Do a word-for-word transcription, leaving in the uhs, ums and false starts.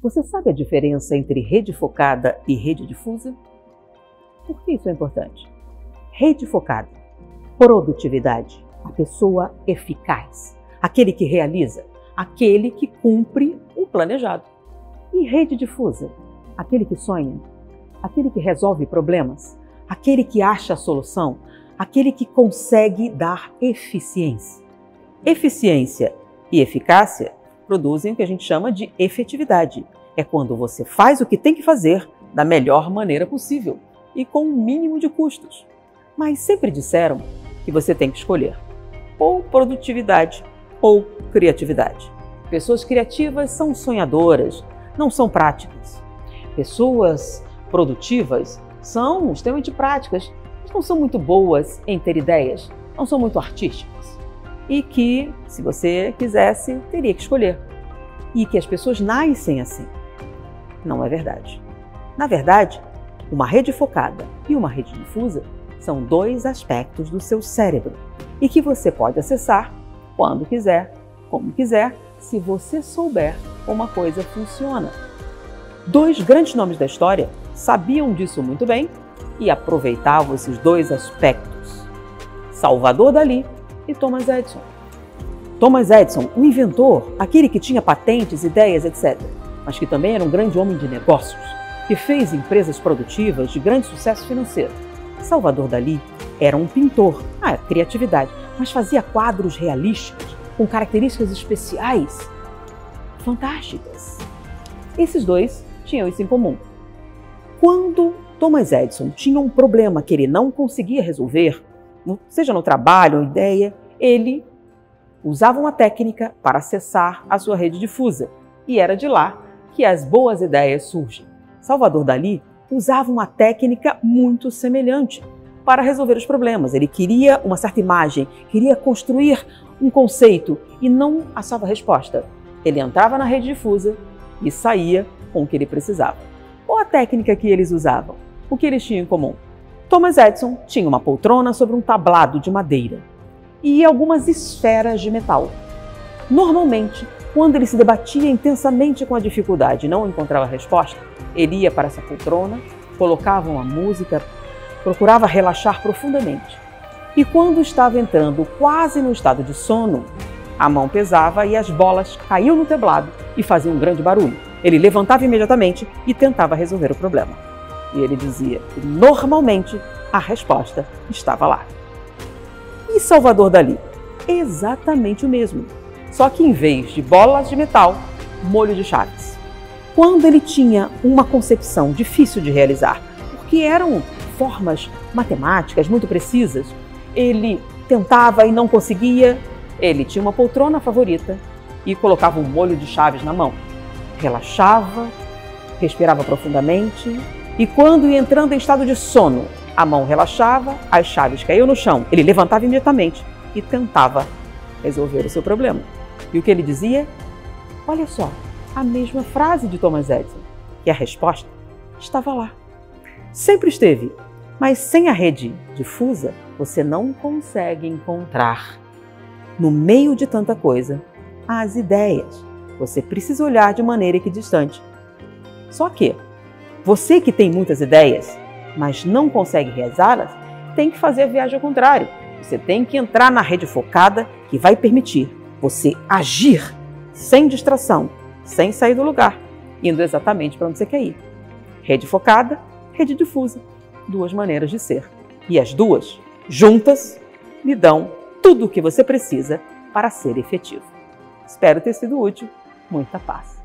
Você sabe a diferença entre rede focada e rede difusa? Por que isso é importante? Rede focada, produtividade, a pessoa eficaz, aquele que realiza, aquele que cumpre o planejado. E rede difusa, aquele que sonha, aquele que resolve problemas, aquele que acha a solução, aquele que consegue dar eficiência. Eficiência e eficácia produzem o que a gente chama de efetividade. É quando você faz o que tem que fazer da melhor maneira possível e com o mínimo de custos. Mas sempre disseram que você tem que escolher ou produtividade ou criatividade. Pessoas criativas são sonhadoras, não são práticas. Pessoas produtivas são extremamente práticas, mas não são muito boas em ter ideias, não são muito artísticas. E que, se você quisesse, teria que escolher. E que as pessoas nascem assim. Não é verdade. Na verdade, uma rede focada e uma rede difusa são dois aspectos do seu cérebro e que você pode acessar quando quiser, como quiser, se você souber como a coisa funciona. Dois grandes nomes da história sabiam disso muito bem e aproveitavam esses dois aspectos. Salvador Dalí e Thomas Edison. Thomas Edison, o inventor, aquele que tinha patentes, ideias, etcétera, mas que também era um grande homem de negócios, que fez empresas produtivas de grande sucesso financeiro. Salvador Dalí era um pintor, ah, criatividade, mas fazia quadros realistas, com características especiais, fantásticas. Esses dois tinham isso em comum. Quando Thomas Edison tinha um problema que ele não conseguia resolver, seja no trabalho ou ideia, ele usava uma técnica para acessar a sua rede difusa e era de lá que as boas ideias surgem. Salvador Dalí usava uma técnica muito semelhante para resolver os problemas. Ele queria uma certa imagem, queria construir um conceito e não achava resposta. Ele entrava na rede difusa e saía com o que ele precisava. Qual a técnica que eles usavam? O que eles tinham em comum? Thomas Edison tinha uma poltrona sobre um tablado de madeira e algumas esferas de metal. Normalmente, quando ele se debatia intensamente com a dificuldade e não encontrava resposta, ele ia para essa poltrona, colocava uma música, procurava relaxar profundamente. E quando estava entrando quase no estado de sono, a mão pesava e as bolas caíam no tablado e faziam um grande barulho. Ele levantava imediatamente e tentava resolver o problema. E ele dizia que, normalmente, a resposta estava lá. E Salvador Dalí? Exatamente o mesmo. Só que, em vez de bolas de metal, molho de chaves. Quando ele tinha uma concepção difícil de realizar, porque eram formas matemáticas muito precisas, ele tentava e não conseguia, ele tinha uma poltrona favorita e colocava um molho de chaves na mão. Relaxava, respirava profundamente. E quando ia entrando em estado de sono, a mão relaxava, as chaves caíam no chão. Ele levantava imediatamente e tentava resolver o seu problema. E o que ele dizia? Olha só, a mesma frase de Thomas Edison, que a resposta estava lá. Sempre esteve, mas sem a rede difusa, você não consegue encontrar, no meio de tanta coisa, as ideias. Você precisa olhar de maneira equidistante. Só que, você que tem muitas ideias, mas não consegue realizá-las, tem que fazer a viagem ao contrário. Você tem que entrar na rede focada que vai permitir você agir sem distração, sem sair do lugar, indo exatamente para onde você quer ir. Rede focada, rede difusa, duas maneiras de ser. E as duas, juntas, lhe dão tudo o que você precisa para ser efetivo. Espero ter sido útil. Muita paz.